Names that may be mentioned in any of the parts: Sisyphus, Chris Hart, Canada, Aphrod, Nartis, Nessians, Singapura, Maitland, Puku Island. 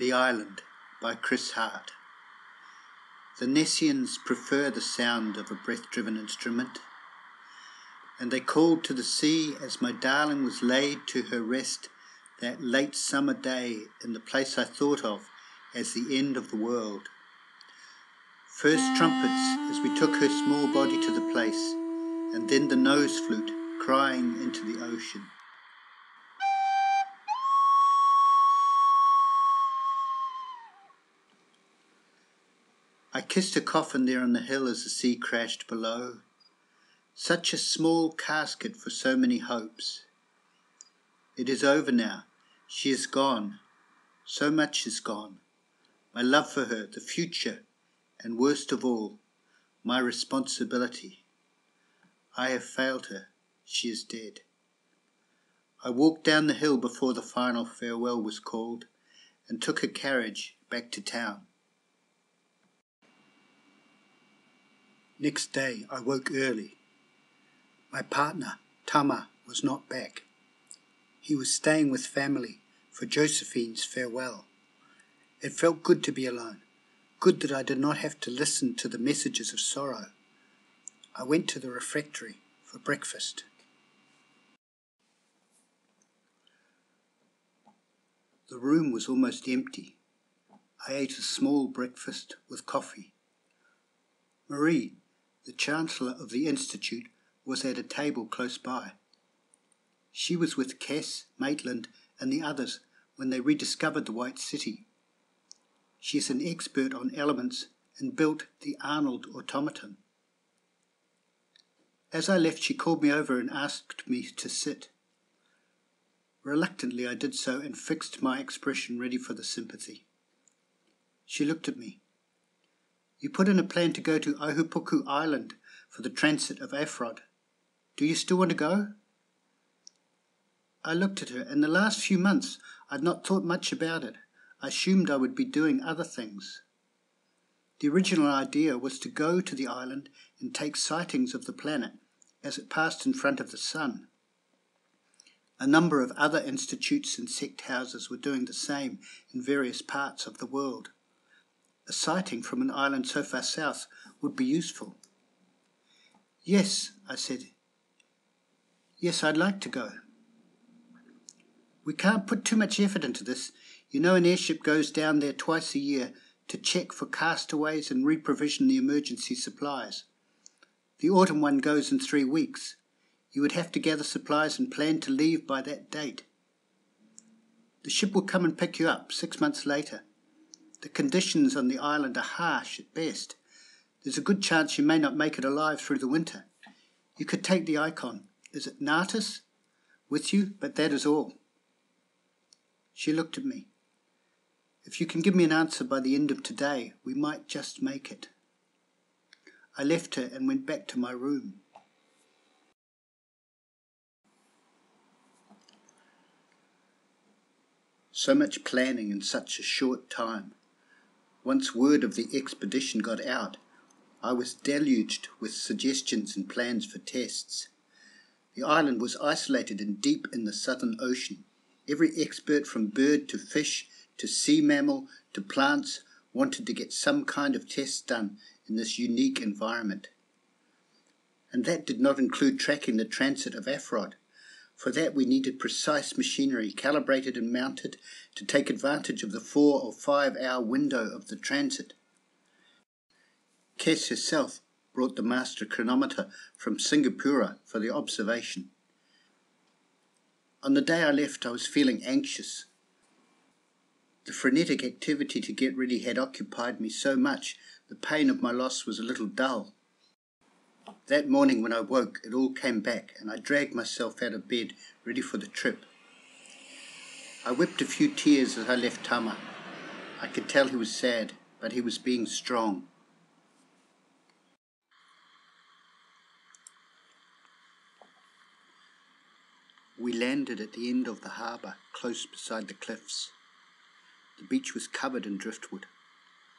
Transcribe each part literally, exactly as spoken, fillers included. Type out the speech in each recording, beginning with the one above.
The Island by Chris Hart. The Nessians prefer the sound of a breath-driven instrument, and they called to the sea as my darling was laid to her rest that late summer day in the place I thought of as the end of the world. First trumpets as we took her small body to the place, and then the nose flute crying into the ocean. I kissed a coffin there on the hill as the sea crashed below. Such a small casket for so many hopes. It is over now. She is gone. So much is gone. My love for her, the future, and worst of all, my responsibility. I have failed her. She is dead. I walked down the hill before the final farewell was called and took a carriage back to town. Next day I woke early. My partner, Tama, was not back. He was staying with family for Josephine's farewell. It felt good to be alone, good that I did not have to listen to the messages of sorrow. I went to the refectory for breakfast. The room was almost empty. I ate a small breakfast with coffee. Marie, the Chancellor of the Institute, was at a table close by. She was with Cass, Maitland and the others when they rediscovered the White City. She is an expert on elements and built the Arnold automaton. As I left, she called me over and asked me to sit. Reluctantly I did so and fixed my expression ready for the sympathy. She looked at me. You put in a plan to go to Puku Island for the transit of Aphrod. Do you still want to go? I looked at her. In the last few months I'd not thought much about it. I assumed I would be doing other things. The original idea was to go to the island and take sightings of the planet as it passed in front of the sun. A number of other institutes and sect houses were doing the same in various parts of the world. A sighting from an island so far south would be useful. Yes, I said. Yes, I'd like to go. We can't put too much effort into this. You know an airship goes down there twice a year to check for castaways and reprovision the emergency supplies. The autumn one goes in three weeks. You would have to gather supplies and plan to leave by that date. The ship will come and pick you up six months later. The conditions on the island are harsh at best. There's a good chance you may not make it alive through the winter. You could take the icon, is it Nartis, with you, but that is all. She looked at me. If you can give me an answer by the end of today, we might just make it. I left her and went back to my room. So much planning in such a short time. Once word of the expedition got out, I was deluged with suggestions and plans for tests. The island was isolated and deep in the Southern Ocean. Every expert from bird to fish to sea mammal to plants wanted to get some kind of test done in this unique environment. And that did not include tracking the transit of Aphrod. For that we needed precise machinery, calibrated and mounted, to take advantage of the four or five hour window of the transit. Cass herself brought the master chronometer from Singapura for the observation. On the day I left, I was feeling anxious. The frenetic activity to get ready had occupied me so much, the pain of my loss was a little dull. That morning when I woke, it all came back, and I dragged myself out of bed, ready for the trip. I wept a few tears as I left Tama. I could tell he was sad, but he was being strong. We landed at the end of the harbour, close beside the cliffs. The beach was covered in driftwood.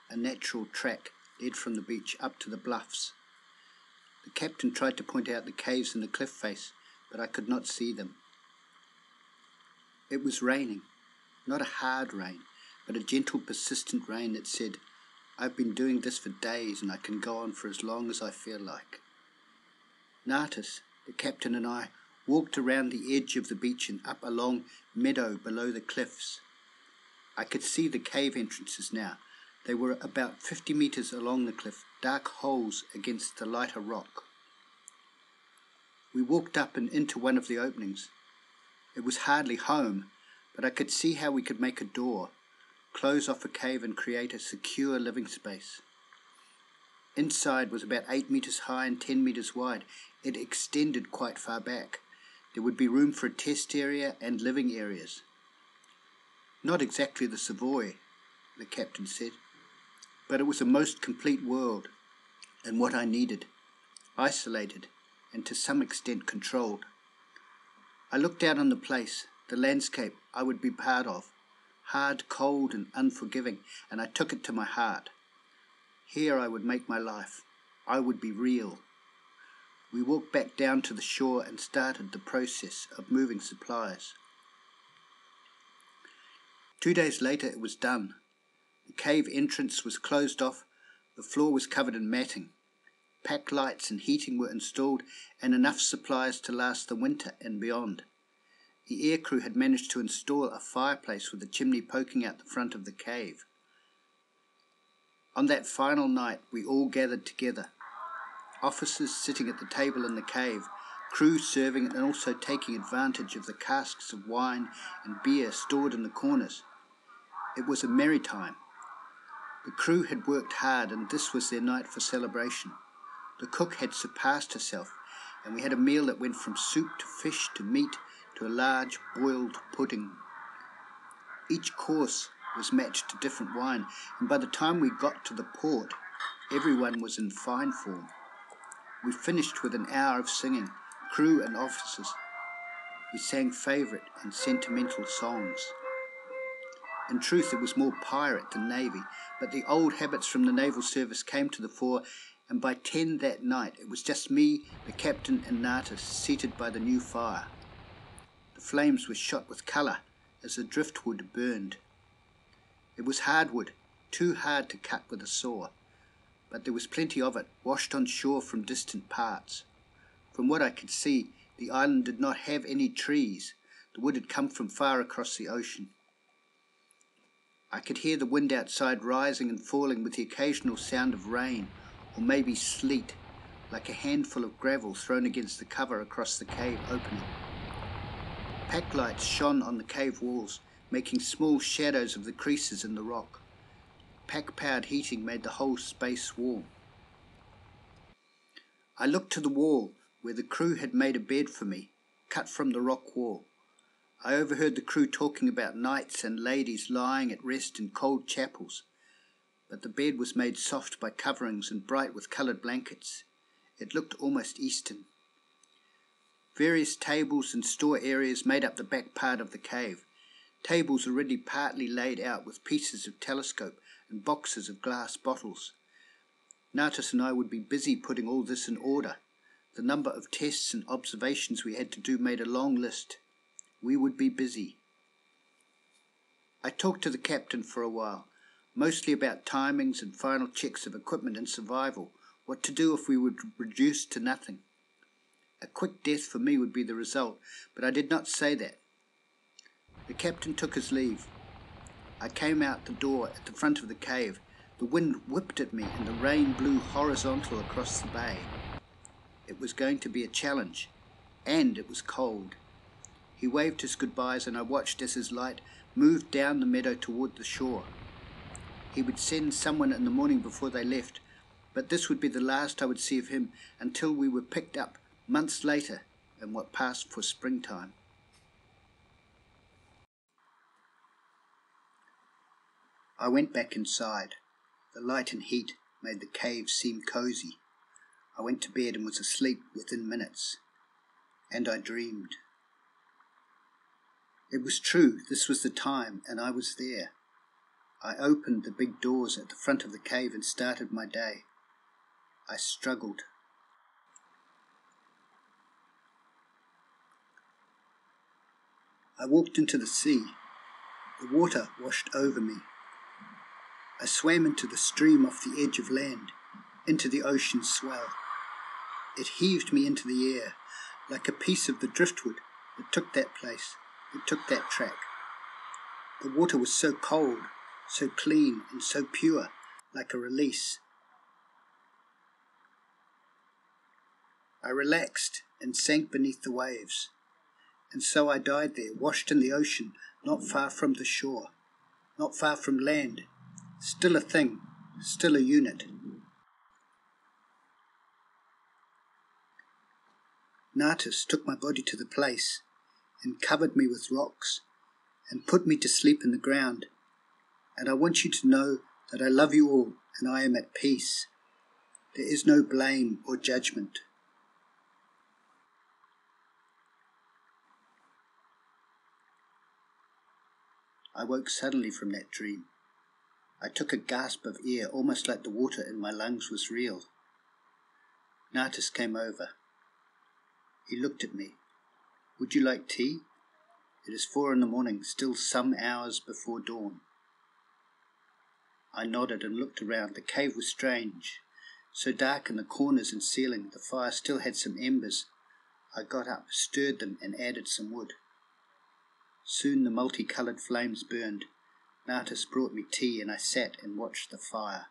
A natural track led from the beach up to the bluffs. The captain tried to point out the caves in the cliff face, but I could not see them. It was raining, not a hard rain, but a gentle, persistent rain that said, "I've been doing this for days and I can go on for as long as I feel like." Nartis, the captain, and I walked around the edge of the beach and up a long meadow below the cliffs. I could see the cave entrances now. They were about fifty metres along the cliff, dark holes against the lighter rock. We walked up and into one of the openings. It was hardly home, but I could see how we could make a door, close off a cave and create a secure living space. Inside was about eight metres high and ten metres wide. It extended quite far back. There would be room for a test area and living areas. Not exactly the Savoy, the captain said, but it was a most complete world, and what I needed, isolated and to some extent controlled. I looked out on the place, the landscape I would be part of, hard, cold and unforgiving, and I took it to my heart. Here I would make my life. I would be real. We walked back down to the shore and started the process of moving supplies. Two days later it was done. The cave entrance was closed off, the floor was covered in matting. Pack lights and heating were installed, and enough supplies to last the winter and beyond. The aircrew had managed to install a fireplace with a chimney poking out the front of the cave. On that final night we all gathered together. Officers sitting at the table in the cave, crew serving and also taking advantage of the casks of wine and beer stored in the corners. It was a merry time. The crew had worked hard and this was their night for celebration. The cook had surpassed herself and we had a meal that went from soup to fish to meat to a large boiled pudding. Each course was matched to different wine, and by the time we got to the port, everyone was in fine form. We finished with an hour of singing, crew and officers. We sang favourite and sentimental songs. In truth, it was more pirate than navy, but the old habits from the naval service came to the fore, and by ten that night it was just me, the captain and Nartis seated by the new fire. The flames were shot with colour as the driftwood burned. It was hardwood, too hard to cut with a saw, but there was plenty of it, washed on shore from distant parts. From what I could see, the island did not have any trees. The wood had come from far across the ocean. I could hear the wind outside rising and falling with the occasional sound of rain, or maybe sleet, like a handful of gravel thrown against the cover across the cave opening. Pack lights shone on the cave walls, making small shadows of the creases in the rock. Pack-powered heating made the whole space warm. I looked to the wall, where the crew had made a bed for me, cut from the rock wall. I overheard the crew talking about knights and ladies lying at rest in cold chapels, but the bed was made soft by coverings and bright with coloured blankets. It looked almost Eastern. Various tables and store areas made up the back part of the cave, tables already partly laid out with pieces of telescope and boxes of glass bottles. Nartis and I would be busy putting all this in order. The number of tests and observations we had to do made a long list. We would be busy. I talked to the captain for a while, mostly about timings and final checks of equipment and survival, what to do if we were reduced to nothing. A quick death for me would be the result, but I did not say that. The captain took his leave. I came out the door at the front of the cave. The wind whipped at me and the rain blew horizontal across the bay. It was going to be a challenge, and it was cold. He waved his goodbyes and I watched as his light moved down the meadow toward the shore. He would send someone in the morning before they left, but this would be the last I would see of him until we were picked up months later in what passed for springtime. I went back inside. The light and heat made the cave seem cosy. I went to bed and was asleep within minutes. And I dreamed. It was true, this was the time, and I was there. I opened the big doors at the front of the cave and started my day. I struggled. I walked into the sea. The water washed over me. I swam into the stream off the edge of land, into the ocean swell. It heaved me into the air, like a piece of the driftwood that took that place, that took that track. The water was so cold, so clean and so pure, like a release. I relaxed and sank beneath the waves, and so I died there, washed in the ocean, not far from the shore, not far from land, still a thing, still a unit. Nartis took my body to the place, and covered me with rocks, and put me to sleep in the ground, and I want you to know that I love you all, and I am at peace. There is no blame or judgment. I woke suddenly from that dream. I took a gasp of air, almost like the water in my lungs was real. Nartis came over. He looked at me. Would you like tea? It is four in the morning, still some hours before dawn. I nodded and looked around. The cave was strange, so dark in the corners and ceiling. The fire still had some embers. I got up, stirred them, and added some wood. Soon the multicoloured flames burned. Nartis brought me tea, and I sat and watched the fire.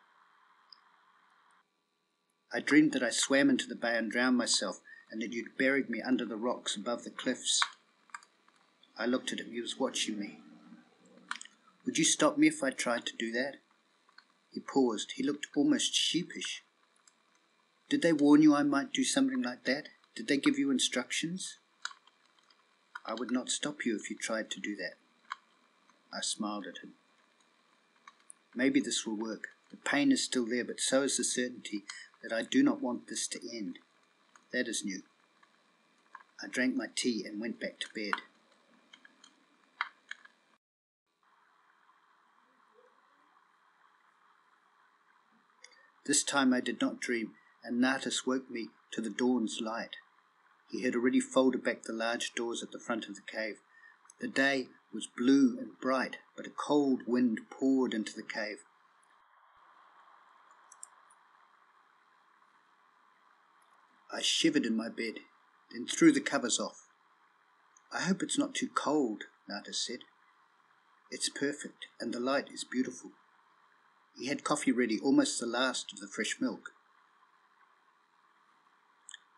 I dreamed that I swam into the bay and drowned myself, and that you'd buried me under the rocks above the cliffs. I looked at him. He was watching me. Would you stop me if I tried to do that? He paused. He looked almost sheepish. Did they warn you I might do something like that? Did they give you instructions? I would not stop you if you tried to do that. I smiled at him. Maybe this will work. The pain is still there, but so is the certainty that I do not want this to end. That is new. I drank my tea and went back to bed. This time I did not dream, and Nartis woke me to the dawn's light. He had already folded back the large doors at the front of the cave. The day was blue and bright, but a cold wind poured into the cave. I shivered in my bed, then threw the covers off. I hope it's not too cold, Nartis said. It's perfect, and the light is beautiful. He had coffee ready, almost the last of the fresh milk.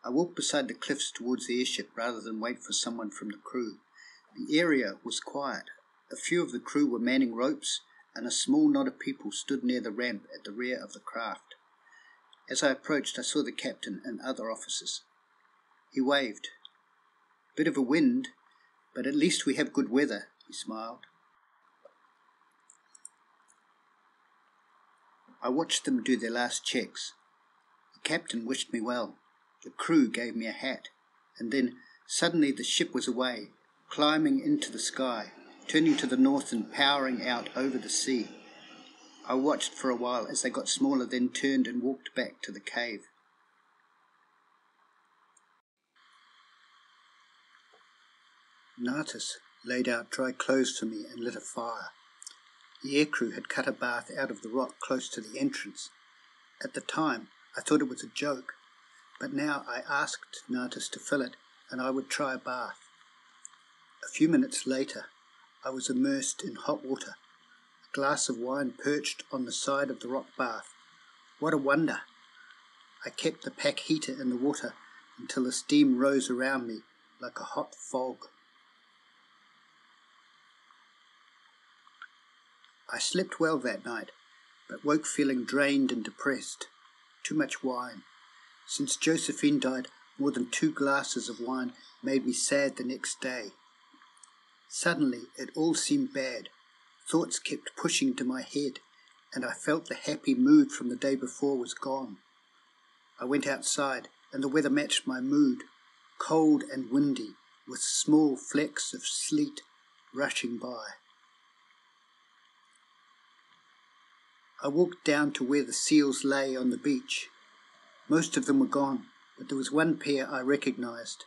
I walked beside the cliffs towards the airship rather than wait for someone from the crew. The area was quiet. A few of the crew were manning ropes, and a small knot of people stood near the ramp at the rear of the craft. As I approached, I saw the captain and other officers. He waved. Bit of a wind, but at least we have good weather, he smiled. I watched them do their last checks. The captain wished me well. The crew gave me a hat. And then, suddenly the ship was away, climbing into the sky, turning to the north and powering out over the sea. I watched for a while as they got smaller, then turned and walked back to the cave. Nartis laid out dry clothes for me and lit a fire. The aircrew had cut a bath out of the rock close to the entrance. At the time, I thought it was a joke, but now I asked Nartis to fill it, and I would try a bath. A few minutes later, I was immersed in hot water, a glass of wine perched on the side of the rock bath. What a wonder! I kept the pack heater in the water until the steam rose around me like a hot fog. I slept well that night, but woke feeling drained and depressed. Too much wine. Since Josephine died, more than two glasses of wine made me sad the next day. Suddenly, it all seemed bad. Thoughts kept pushing to my head, and I felt the happy mood from the day before was gone. I went outside, and the weather matched my mood, cold and windy, with small flecks of sleet rushing by. I walked down to where the seals lay on the beach. Most of them were gone, but there was one pair I recognised.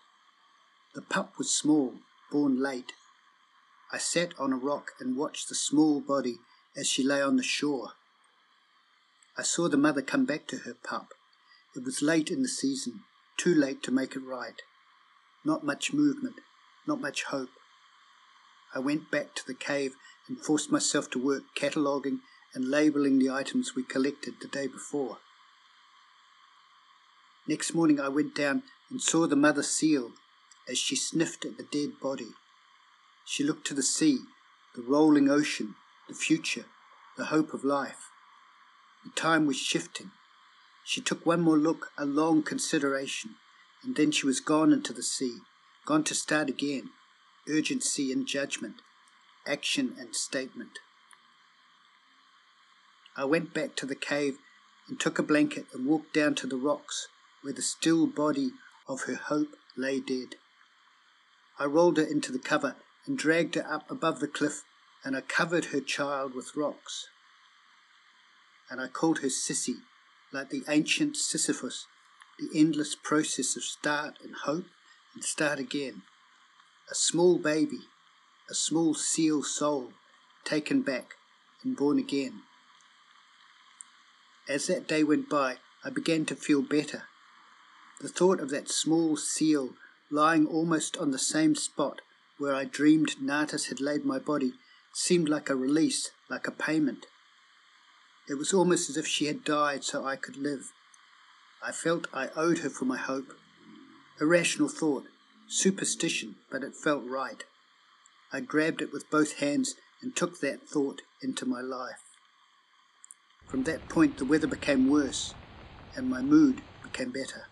The pup was small, born late. I sat on a rock and watched the small body as she lay on the shore. I saw the mother come back to her pup. It was late in the season, too late to make it right. Not much movement, not much hope. I went back to the cave and forced myself to work cataloguing and labelling the items we collected the day before. Next morning I went down and saw the mother seal as she sniffed at the dead body. She looked to the sea, the rolling ocean, the future, the hope of life. The time was shifting. She took one more look, a long consideration, and then she was gone into the sea, gone to start again, urgency and judgment, action and statement. I went back to the cave and took a blanket and walked down to the rocks where the still body of her hope lay dead. I rolled her into the cover and dragged her up above the cliff, and I covered her child with rocks. And I called her Sissy, like the ancient Sisyphus, the endless process of start and hope and start again. A small baby, a small seal soul, taken back and born again. As that day went by, I began to feel better. The thought of that small seal lying almost on the same spot where I dreamed Nartis had laid my body seemed like a release, like a payment. It was almost as if she had died so I could live. I felt I owed her for my hope. Irrational thought, superstition, but it felt right. I grabbed it with both hands and took that thought into my life. From that point, the weather became worse, and my mood became better.